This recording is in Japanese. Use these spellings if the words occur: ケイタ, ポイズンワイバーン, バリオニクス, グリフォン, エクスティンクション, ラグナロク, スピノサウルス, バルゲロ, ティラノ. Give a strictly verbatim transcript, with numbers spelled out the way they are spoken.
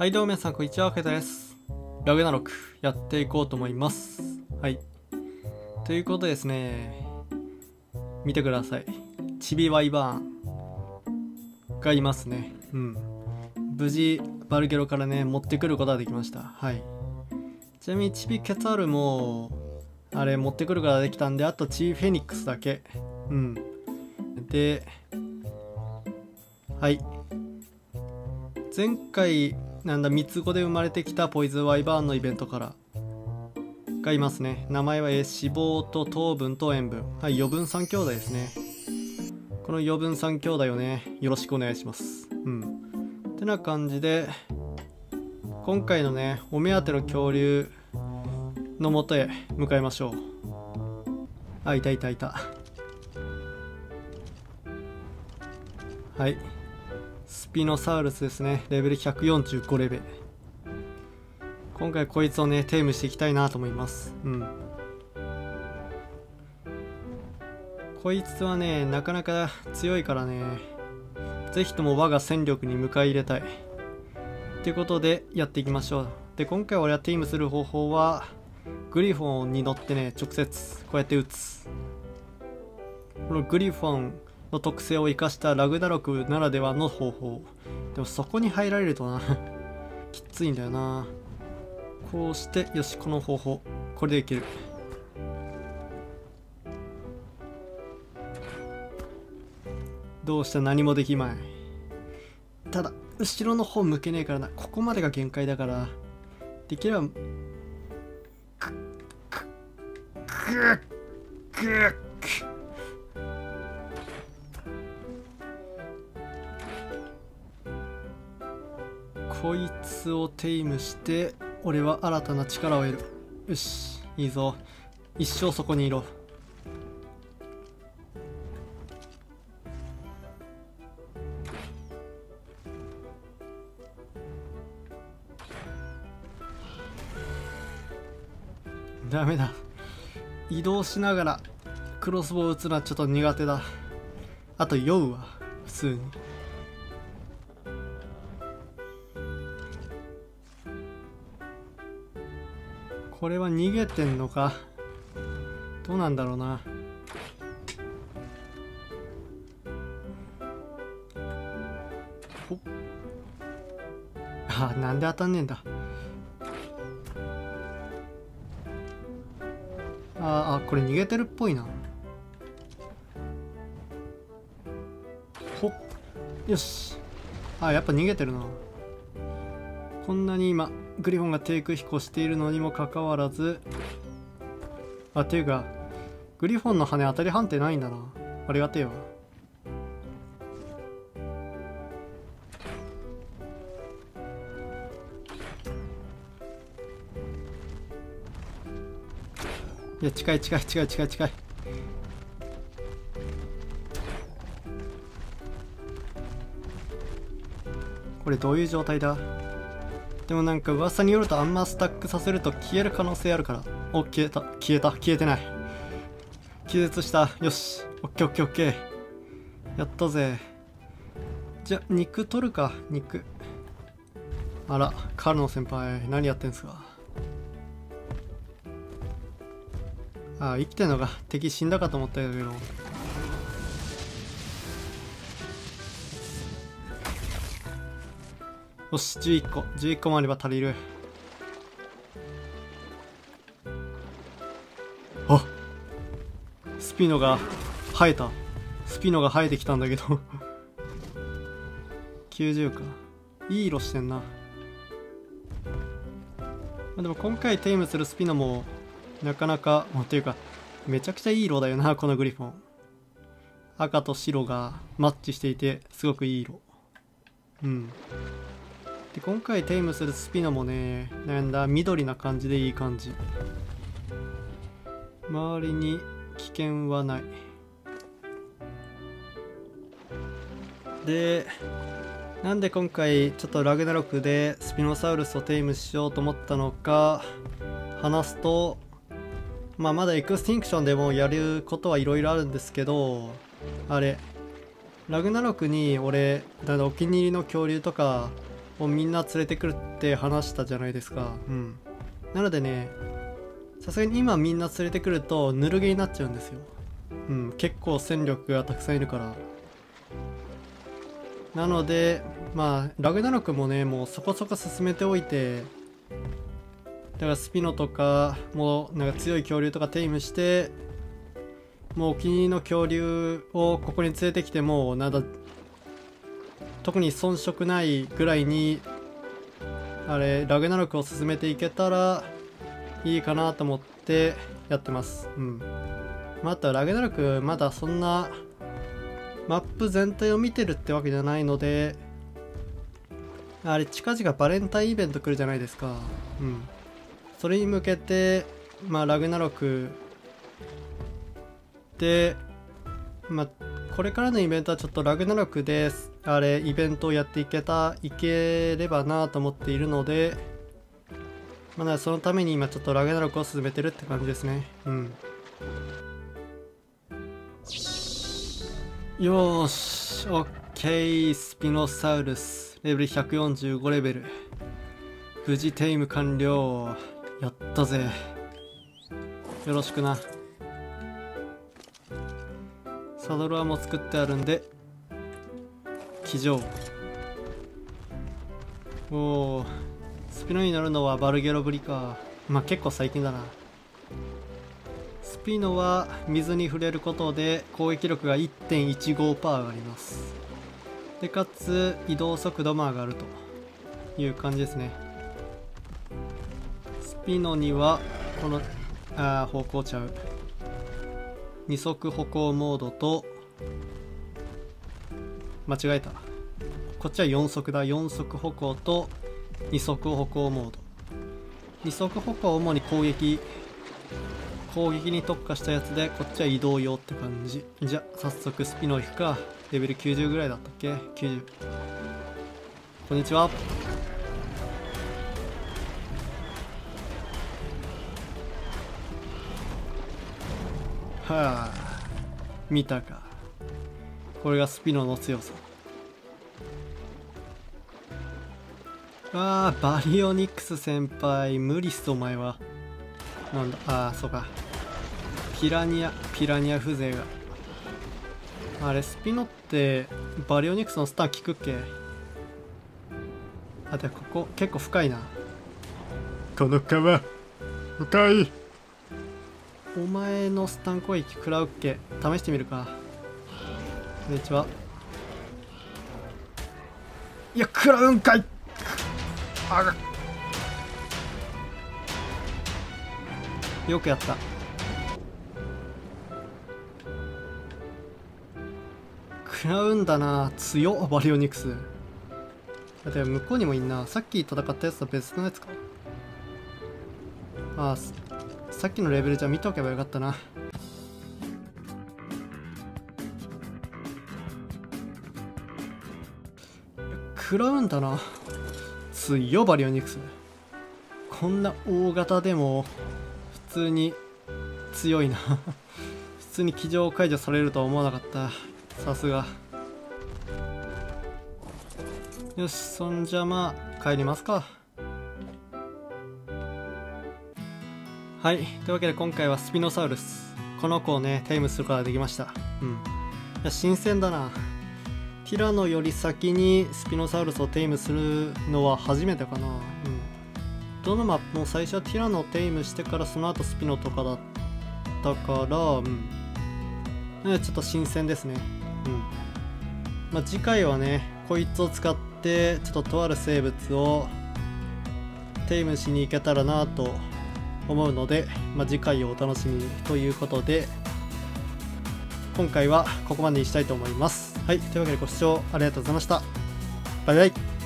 はいどうも皆さんこんにちは、ケイタです。ラグナロクやっていこうと思います。はいということでですね、見てください。チビワイバーンがいますね。うん無事バルゲロからね持ってくることができました。はいちなみにチビケツァルもあれ持ってくることができたんで、あとチビフェニックスだけ。うんではい前回なんだ三つ子で生まれてきたポイズンワイバーンのイベントからがいますね。名前は脂肪と糖分と塩分、はい余分さん兄弟ですね。この余分さん兄弟をねよろしくお願いします。うんってな感じで今回のねお目当ての恐竜のもとへ向かいましょう。あいたいたいた。はいスピノサウルスですね。レベルひゃくよんじゅうごレベル。今回こいつをねテームしていきたいなと思います。うんこいつはねなかなか強いからね、是非とも我が戦力に迎え入れたいってことでやっていきましょう。で今回俺はテームする方法はグリフォンに乗ってね直接こうやって撃つ。このグリフォンの特性を生かしたラグナロクならではの方法。でもそこに入られるとなきついんだよな。こうしてよし、この方法これでいける。どうした何もできまい。ただ後ろの方向けねえからな。ここまでが限界だから、できればグッグッグッこいつをテイムして俺は新たな力を得る。よしいいぞ、一生そこにいろ。ダメだ、移動しながらクロスボウ打つのはちょっと苦手だ。あと酔うわ普通に。これは逃げてんのかどうなんだろうな。おっあなんで当たんねえんだ。ああこれ逃げてるっぽいな。ほっよしあやっぱ逃げてるな。こんなに今グリフォンが低空飛行しているのにもかかわらず、あていうかグリフォンの羽当たり判定ないんだな。ありがてえわ。いや近い近い近い近い近い。これどういう状態だ。でもなんか噂によるとあんまスタックさせると消える可能性あるから。お消えた消えた消えてない、気絶した。よしオッケーオッケーオッケーやったぜ。じゃ肉取るか肉。あらカルノ先輩何やってんすか。ああ生きてんのか、敵死んだかと思ったけど。よしじゅういっこじゅういっこもあれば足りる。あスピノが生えた、スピノが生えてきたんだけどきゅうじゅうかいい色してんな。でも今回テイムするスピノもなかなかっていうかめちゃくちゃいい色だよな。このグリフォン赤と白がマッチしていてすごくいい色。うんで今回テイムするスピノもねなんだ緑な感じでいい感じ。周りに危険はないで、なんで今回ちょっとラグナロクでスピノサウルスをテイムしようと思ったのか話すと、まあまだエクスティンクションでもやることはいろいろあるんですけど、あれラグナロクに俺だお気に入りの恐竜とかをみんな連れてくるって話したじゃないですか。うん。なのでね、さすがに今みんな連れてくるとぬる毛になっちゃうんですよ。うん、結構戦力がたくさんいるから。なので、まあ、ラグナロクもね、もうそこそこ進めておいて、だからスピノとか、もうなんか強い恐竜とかテイムして、もうお気に入りの恐竜をここに連れてきても、なんだ、特に遜色ないぐらいに、あれ、ラグナロクを進めていけたらいいかなと思ってやってます。うん。また、ラグナロク、まだそんな、マップ全体を見てるってわけじゃないので、あれ近々バレンタインイベント来るじゃないですか。うん。それに向けて、まあラグナロクで、まあこれからのイベントはちょっとラグナロクであれイベントをやっていけたいければなと思っているので、まあ、なのでそのために今ちょっとラグナロクを進めてるって感じですね。うん。よーし、オッケー、スピノサウルス、レベルひゃくよんじゅうごレベル。無事テイム完了。やったぜ。よろしくな。サドルはもう作ってあるんで、騎乗。おー、スピノに乗るのはバルゲロぶりか。まあ、結構最近だな。スピノは水に触れることで攻撃力が いってんいちごパーセント 上がります。でかつ移動速度も上がるという感じですね。スピノにはこのあ方向ちゃう二足歩行モードと間違えたこっちは四足だ四足歩行と二足歩行モード。二足歩行は主に攻撃攻撃に特化したやつで、こっちは移動用って感じ。じゃ、早速スピノ行くか。レベルきゅうじゅうぐらいだったっけ ?きゅうじゅう。こんにちは。はぁ、見たか。これがスピノの強さ。あー、バリオニクス先輩。無理っす、お前は。なんだああそうかピラニアピラニア風情があれスピノってバリオニクスのスター効くっけあでここ結構深いなこの川深いお前のスタン攻撃食らうっけ試してみるかこんにちはいや食らうんかいあらよくやった食らうんだな強っバリオニクスだって向こうにもいんなさっき戦ったやつと別のやつかああさっきのレベルじゃ見とけばよかったな食らうんだな強っバリオニクスこんな大型でも普通に強いな普通に騎乗解除されるとは思わなかったさすがよしそんじゃまあ帰りますかはいというわけで今回はスピノサウルスこの子をねテイムすることができましたうんいや新鮮だなティラノより先にスピノサウルスをテイムするのは初めてかなうんどのマップも最初はティラノをテイムしてからその後スピノとかだったから、うん、なのでちょっと新鮮ですね。うん。まあ、次回はね、こいつを使ってちょっととある生物をテイムしに行けたらなと思うので、まあ、次回をお楽しみということで、今回はここまでにしたいと思います。はい、というわけでご視聴ありがとうございました。バイバイ。